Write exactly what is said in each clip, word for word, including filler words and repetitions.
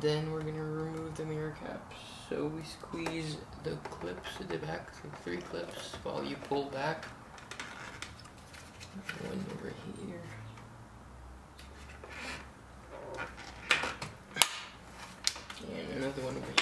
Then we're gonna remove the mirror cap. So we squeeze the clips at the back, like three clips, while you pull back. One over here. And another one over here.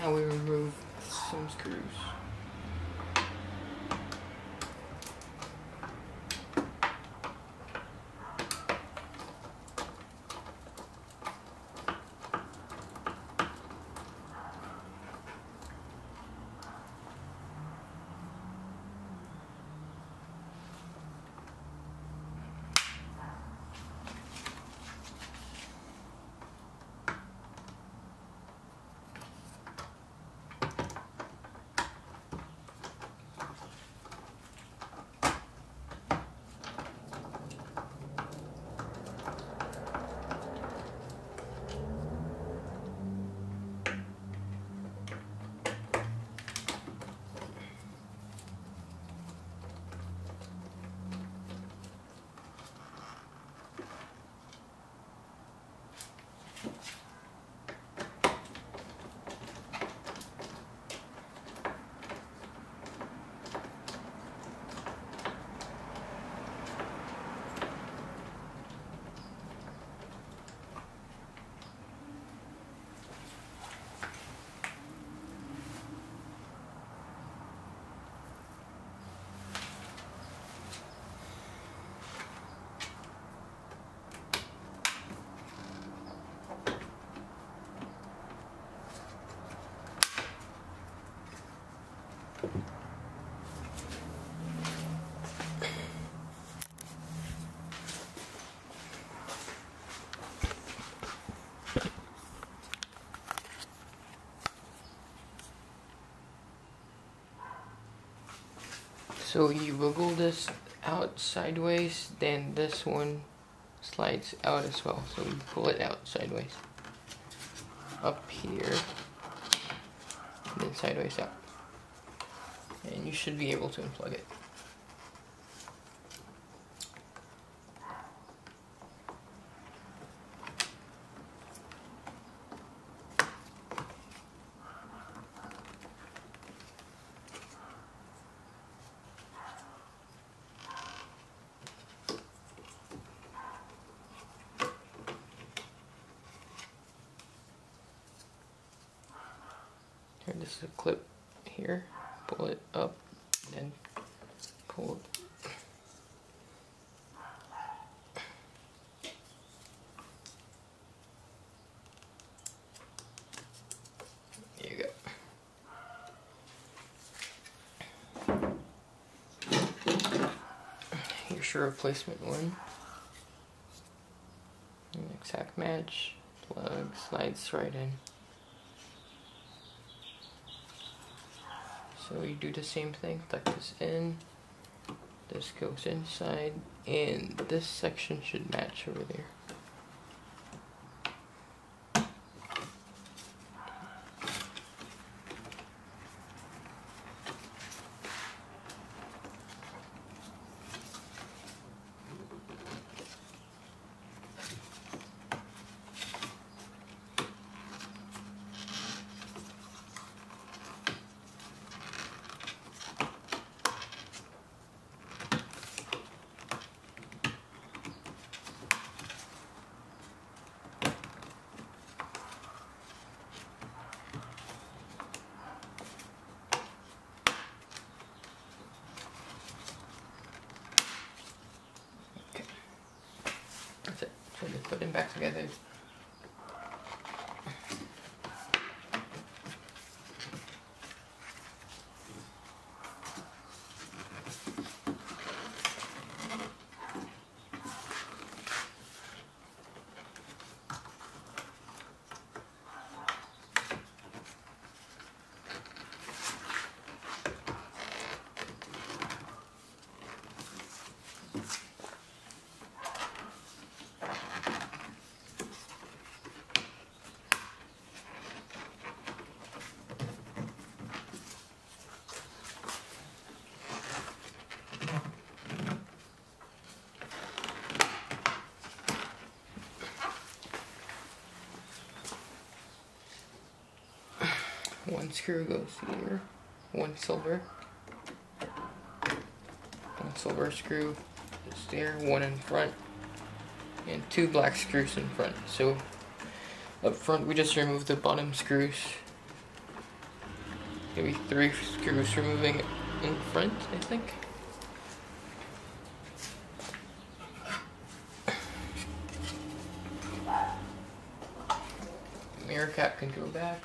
Now we remove some screws. So you wiggle this out sideways, then this one slides out as well. So you pull it out sideways, up here, and then sideways out. And you should be able to unplug it. This is a clip here, pull it up, and pull it. There you go. Here's your replacement one. An exact match, plug slides right in. So you do the same thing, tuck this in, this goes inside, and this section should match over there. Try to put them back together. one screw goes here, one silver, one silver screw is there, one in front, and two black screws in front. So up front we just remove the bottom screws, maybe three screws removing in front, I think. Mirror cap can go back.